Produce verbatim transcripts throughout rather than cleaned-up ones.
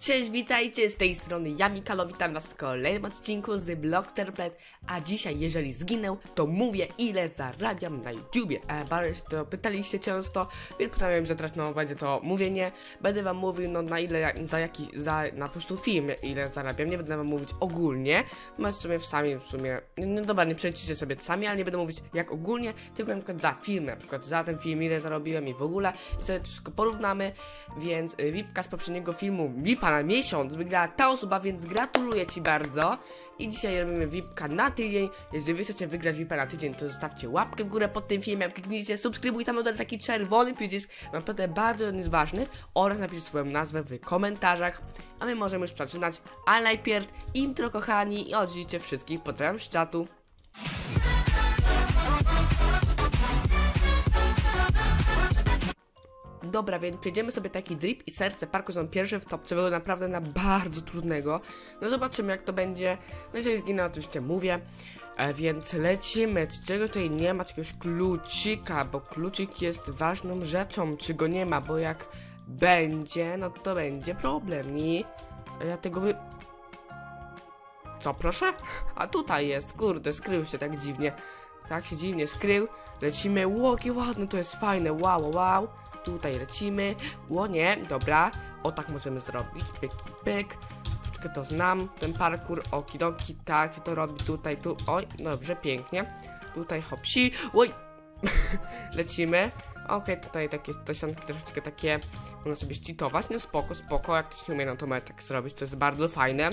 Cześć, witajcie, z tej strony ja, Mikalo, witam was w kolejnym odcinku z BlockStarPlanet. A dzisiaj, jeżeli zginę, to mówię, ile zarabiam na YouTubie. e, Bardzo to pytaliście często, więc prawie, że teraz no, będzie to mówienie. Będę wam mówił, no, na ile, za jaki, za, na po prostu film, ile zarabiam. Nie będę wam mówić ogólnie, macie sobie w sami w sumie, no dobra, nie przejdziecie sobie sami, ale nie będę mówić jak ogólnie, tylko na przykład za film, na przykład za ten film, ile zarobiłem i w ogóle. I sobie wszystko porównamy, więc VIPka z poprzedniego filmu, VIPa na miesiąc wygrała ta osoba, więc gratuluję ci bardzo. I dzisiaj robimy VIPka na tydzień. Jeżeli wy chcecie wygrać VIPa na tydzień, to zostawcie łapkę w górę pod tym filmem, kliknijcie subskrybuj, tam dodać taki czerwony przycisk, naprawdę bardzo on jest ważny, oraz napiszcie swoją nazwę w komentarzach, a my możemy już zaczynać, ale najpierw intro, kochani, i oczywiście wszystkich pozdrawiam z czatu. Dobra, więc przejdziemy sobie taki drip i serce parku są pierwsze w topce, było naprawdę na bardzo trudnego. No zobaczymy jak to będzie, no jeżeli zginę oczywiście mówię, e, więc lecimy. Czego tutaj nie ma, jakiegoś kluczyka, bo kluczyk jest ważną rzeczą, czy go nie ma, bo jak będzie, no to będzie problem i ja tego by... Co, proszę? A tutaj jest, kurde, skrył się tak dziwnie, tak się dziwnie skrył. Lecimy, ło, jakie ładne, to jest fajne, wow, wow. Tutaj lecimy, o nie, dobra, o tak możemy zrobić, pyk, pyk, troszeczkę to znam, ten parkour, okidoki, tak, to robi tutaj, tu, oj, dobrze, pięknie, tutaj hopsi, oj, lecimy, okej, okay, tutaj takie tasianki troszeczkę takie, można sobie ścitować, no spoko, spoko, jak ktoś nie umie, no to ma tak zrobić, to jest bardzo fajne,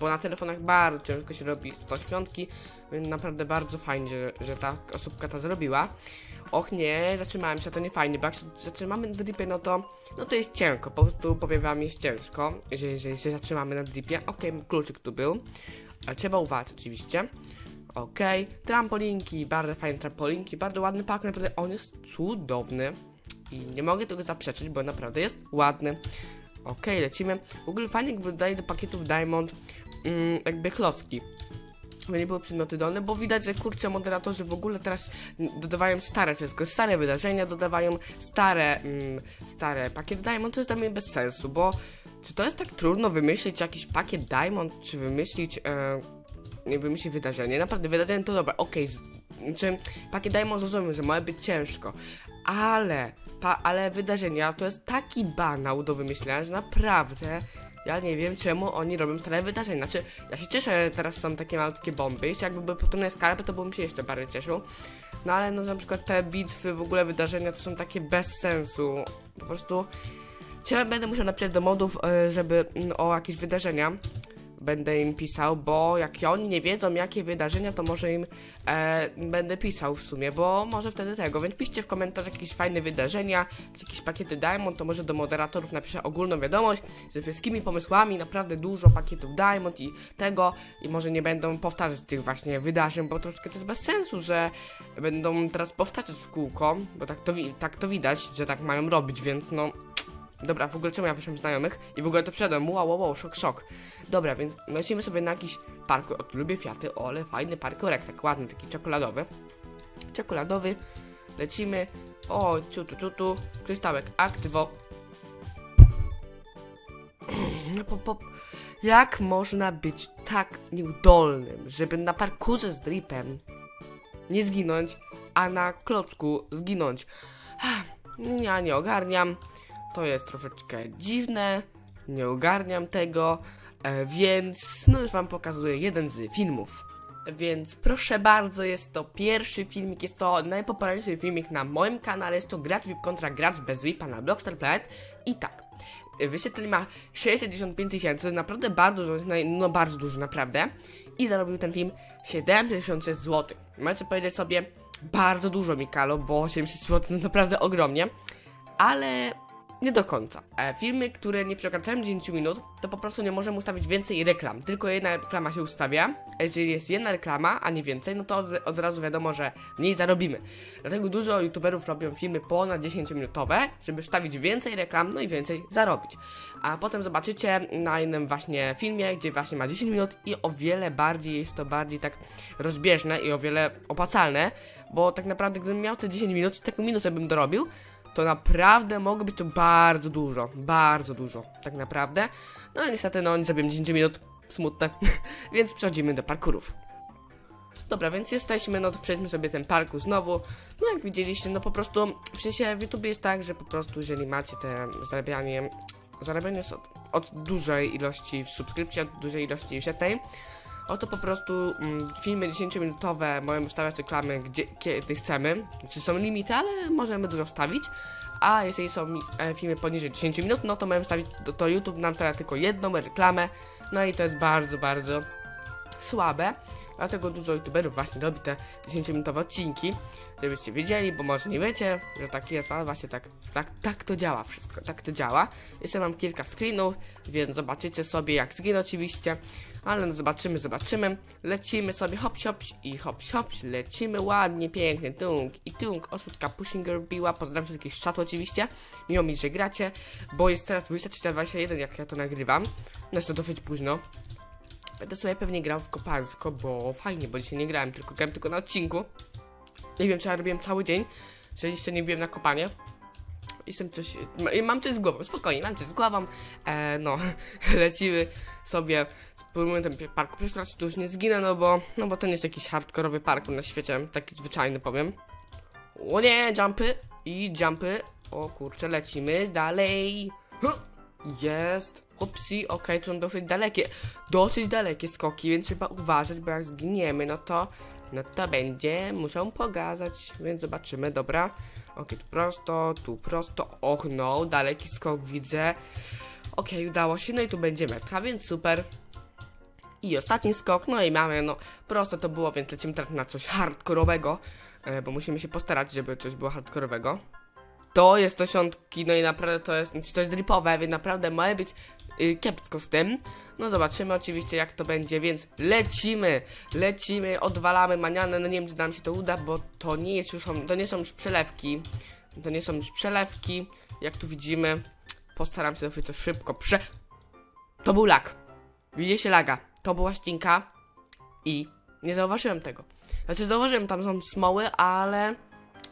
bo na telefonach bardzo ciężko się robi sto świątki, więc naprawdę bardzo fajnie, że, że ta osóbka ta zrobiła. Och nie, zatrzymałem się, to nie fajnie, bo jak się zatrzymamy na dripie, no to no to jest cienko, po prostu powiem wam, jest ciężko, jeżeli, jeżeli się zatrzymamy na dripie. Okej, okay, kluczyk tu był, ale trzeba uważać oczywiście. Okej, okay. Trampolinki, bardzo fajne trampolinki, bardzo ładny park, naprawdę on jest cudowny i nie mogę tego zaprzeczyć, bo naprawdę jest ładny. Okej, okay, lecimy, w ogóle fajnie jakby daje do pakietów Diamond mm, jakby klocki, nie były przedmioty dolne, bo widać, że kurczę moderatorzy w ogóle teraz dodawają stare wszystko, stare wydarzenia, dodawają stare, mm, stare pakiet Diamond, to jest dla mnie bez sensu, bo czy to jest tak trudno wymyślić jakiś pakiet Diamond, czy wymyślić, nie yy, wymyślić wydarzenie, naprawdę wydarzenie to dobra, okej, okay, znaczy pakiet Diamond rozumiem, że może być ciężko, ale, pa, ale wydarzenia to jest taki banał do wymyślenia, że naprawdę... Ja nie wiem czemu oni robią stare wydarzenia. Znaczy, ja się cieszę, że teraz są takie malutkie bomby. Jeśli jakby były potrójne skarby, to bym się jeszcze bardziej cieszył. No ale no na przykład te bitwy, w ogóle wydarzenia to są takie bez sensu. Po prostu cię będę musiał napisać do modów, żeby o jakieś wydarzenia będę im pisał, bo jak oni nie wiedzą jakie wydarzenia, to może im e, będę pisał w sumie, bo może wtedy tego, więc piszcie w komentarzach jakieś fajne wydarzenia, jakieś pakiety Diamond, to może do moderatorów napiszę ogólną wiadomość ze wszystkimi pomysłami, naprawdę dużo pakietów Diamond i tego, i może nie będą powtarzać tych właśnie wydarzeń, bo troszeczkę to jest bez sensu, że będą teraz powtarzać w kółko, bo tak to, tak to widać, że tak mają robić, więc no... Dobra, w ogóle czemu ja wyszłam znajomych? I w ogóle to przyszedłem, wow, wow, wow, szok, szok. Dobra, więc lecimy sobie na jakiś parkour. O, lubię Fiaty, o, ale fajny parkourek, tak ładny, taki czekoladowy. Czekoladowy, lecimy. O, ciu, tu, tu, tu, kryształek, aktywo. No, pop, pop. Jak można być tak nieudolnym, żeby na parkurze z dripem nie zginąć, a na klocku zginąć? Ja nie ogarniam. To jest troszeczkę dziwne, nie ogarniam tego, więc no już wam pokazuję jeden z filmów. Więc proszę bardzo, jest to pierwszy filmik, jest to najpopularniejszy filmik na moim kanale, jest to gracz V I P kontra gracz bez V I P-a na BlockStarPlanet i tak. Wyświetlenie ma sześćdziesiąt pięć tysięcy, to jest naprawdę bardzo dużo, no bardzo dużo naprawdę. I zarobił ten film siedemdziesiąt sześć złotych. Macie powiedzieć sobie, bardzo dużo Mikalo, bo siedemdziesiąt złotych to naprawdę ogromnie, ale... Nie do końca. E, filmy, które nie przekraczają dziesięć minut, to po prostu nie możemy ustawić więcej reklam. Tylko jedna reklama się ustawia. Jeżeli jest jedna reklama, a nie więcej, no to od, od razu wiadomo, że mniej zarobimy. Dlatego dużo youtuberów robią filmy ponad dziesięciominutowe, żeby wstawić więcej reklam, no i więcej zarobić. A potem zobaczycie na innym właśnie filmie, gdzie właśnie ma dziesięć minut i o wiele bardziej jest to bardziej tak rozbieżne i o wiele opłacalne, bo tak naprawdę gdybym miał te dziesięć minut, taką minutę bym dorobił, to naprawdę mogło być to bardzo dużo, bardzo dużo, tak naprawdę. No ale niestety, no nie zrobiłem dziesięć minut, smutne, więc przechodzimy do parkurów. Dobra, więc jesteśmy, no to przejdźmy sobie ten parkour znowu. No jak widzieliście, no po prostu, w sensie w YouTube jest tak, że po prostu jeżeli macie te zarabianie, zarabianie jest od, od dużej ilości subskrypcji, od dużej ilości wyświetleń, oto po prostu mm, filmy dziesięciominutowe możemy wstawiać reklamy gdzie, kiedy chcemy. Znaczy są limity, ale możemy dużo wstawić. A jeżeli są e, filmy poniżej dziesięciu minut, no to możemy wstawić, to, to YouTube nam teraz tylko jedną reklamę. No i to jest bardzo, bardzo słabe. Dlatego dużo youtuberów właśnie robi te dziesięciominutowe odcinki, żebyście wiedzieli, bo może nie wiecie, że tak jest, ale właśnie tak, tak, tak to działa wszystko, tak to działa. Jeszcze mam kilka screenów, więc zobaczycie sobie jak zginę oczywiście, ale no zobaczymy, zobaczymy. Lecimy sobie hop hop i hop hop, lecimy ładnie, pięknie, tung i tung. Osłudka Pushing Girl biła, pozdrawiam wszystkich z czatu oczywiście, miło mi, że gracie, bo jest teraz dwudziesta trzecia dwadzieścia jeden jak ja to nagrywam, no jest to dosyć późno. Będę sobie pewnie grał w koparsko, bo fajnie, bo dzisiaj nie grałem, tylko grałem tylko na odcinku. Nie wiem, czy ja robiłem cały dzień, że jeszcze nie byłem na kopanie. Jestem coś... Mam coś z głową, spokojnie, mam coś z głową. E, no, lecimy sobie, spróbujmy ten parku przestraszyć, tu już nie zginę, no bo... No bo ten jest jakiś hardkorowy parkour na świecie, taki zwyczajny powiem. O nie, jumpy i jumpy. O kurczę, lecimy dalej. Jest... Upsi, okej, okay, tu są dosyć dalekie, dosyć dalekie skoki, więc trzeba uważać, bo jak zginiemy, no to, no to będzie, muszą pogazać, więc zobaczymy, dobra. Okej, okay, tu prosto, tu prosto, och no, daleki skok widzę. Okej, okay, udało się, no i tu będzie metra, więc super. I ostatni skok, no i mamy, no, proste to było, więc lecimy teraz na coś hardkorowego, bo musimy się postarać, żeby coś było hardkorowego. To jest to siątki, no i naprawdę to jest, to jest dripowe, więc naprawdę może być yy, kiepsko z tym. No zobaczymy oczywiście jak to będzie, więc lecimy, lecimy, odwalamy manianę, no nie wiem czy nam się to uda, bo to nie jest już, to nie są już przelewki, to nie są już przelewki, jak tu widzimy, postaram się to szybko prze... To był lag, widzicie laga, to była ścinka i nie zauważyłem tego, znaczy zauważyłem, tam są smoły, ale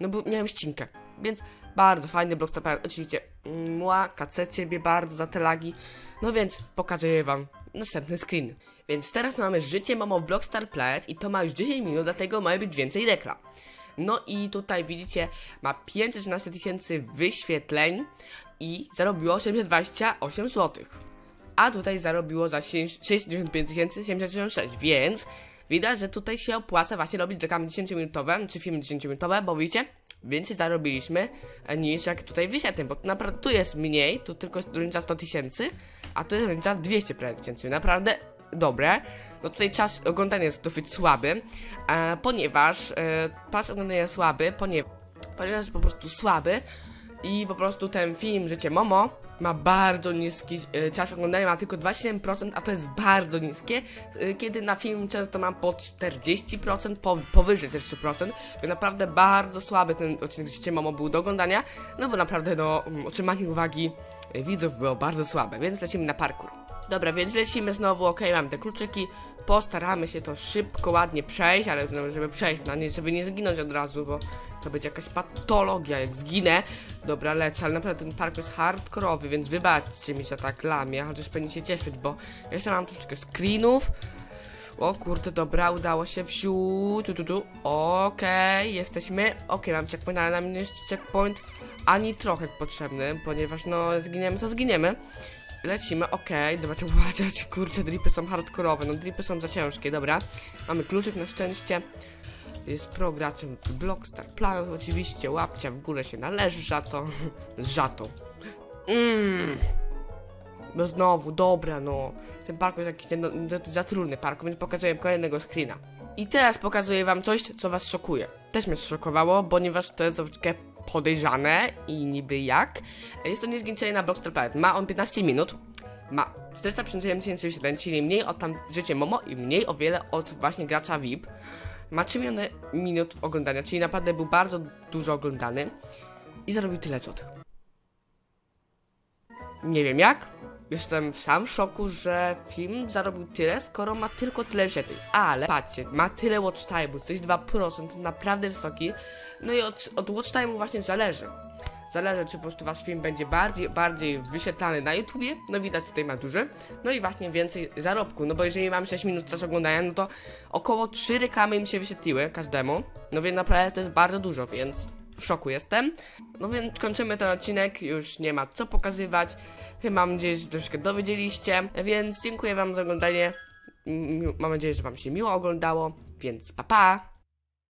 no bo miałem ścinkę, więc... Bardzo fajny BlockStarPlanet, oczywiście mła, kacę ciebie bardzo za te lagi. No więc pokażę wam następny screen. Więc teraz mamy życie mamo w BlockStarPlanet i to ma już dziesięć minut, dlatego ma być więcej reklam. No i tutaj widzicie, ma pięćset trzynaście tysięcy wyświetleń i zarobiło osiemset dwadzieścia osiem złotych. A tutaj zarobiło za sześćdziesiąt pięć tysięcy siedemset sześćdziesiąt sześć, więc widać, że tutaj się opłaca właśnie robić reklamy dziesięciominutowe, czy filmy dziesięciominutowe, bo widzicie? Więcej zarobiliśmy niż jak tutaj wyświetleń, bo naprawdę tu jest mniej, tu tylko jest różnica sto tysięcy, a tu jest różnica dwieście tysięcy, naprawdę dobre. No tutaj czas oglądania jest dosyć słaby, e, ponieważ e, czas oglądania jest słaby, ponieważ, ponieważ jest po prostu słaby i po prostu ten film Życie Momo ma bardzo niski e, czas oglądania, ma tylko dwadzieścia siedem procent, a to jest bardzo niskie, e, kiedy na film często mam po czterdzieści procent, po, powyżej też trzy procent, więc naprawdę bardzo słaby ten odcinek Życie Momo był do oglądania, no bo naprawdę no, otrzymanie uwagi widzów było bardzo słabe, więc lecimy na parkour. Dobra, więc lecimy znowu, ok, mam te kluczyki, postaramy się to szybko, ładnie przejść, ale no, żeby przejść, no, nie, żeby nie zginąć od razu, bo to będzie jakaś patologia, jak zginę. Dobra, lecę, ale naprawdę ten parkour jest hardkorowy, więc wybaczcie mi, że tak lamię, chociaż powinien się cieszyć, bo jeszcze mam troszeczkę screenów. O kurde, dobra, udało się, wsiu, tu, tu, tu, okej, okay, jesteśmy, okej, okay, mam checkpoint, ale nam jeszcze checkpoint ani trochę potrzebny, ponieważ no, zginiemy, to zginiemy. Lecimy, okej, okay, dobra, trzeba uważać, kurczę, dripy są hardkorowe, no dripy są za ciężkie, dobra. Mamy kluczyk na szczęście. Jest pro graczem BlockStarPlanet, oczywiście łapcia w górę się należy, żato, żato. Mm. No znowu, dobra, no. Ten parkour jest jakiś no, za trudny parkour, więc pokazuję kolejnego screena. I teraz pokazuję wam coś, co was szokuje. Też mnie zszokowało, ponieważ to jest troszeczkę podejrzane i niby jak. Jest to niezgięcie na BlockStarPlanet. Ma on piętnaście minut, ma czterysta pięćdziesiąt siedem tysięcy, czyli mniej od tam Życie Momo i mniej o wiele od właśnie gracza V I P. Ma trzy miliony minut oglądania, czyli naprawdę był bardzo dużo oglądany i zarobił tyle złotych. Nie wiem jak, jestem sam w szoku, że film zarobił tyle, skoro ma tylko tyle wyświetleń. Ale patrzcie, ma tyle watch time'u, coś dwa procent, naprawdę wysoki. No i od, od watch time'u właśnie zależy. Zależy, czy po prostu wasz film będzie bardziej, bardziej wyświetlany na YouTubie. No widać, tutaj ma duży. No i właśnie więcej zarobku. No bo jeżeli mam sześć minut czas oglądania, no to około trzy reklamy im się wyświetliły każdemu. No więc naprawdę to jest bardzo dużo, więc w szoku jestem. No więc kończymy ten odcinek, już nie ma co pokazywać. Mam nadzieję, że troszkę dowiedzieliście. Więc dziękuję wam za oglądanie. Mam nadzieję, że wam się miło oglądało. Więc pa pa!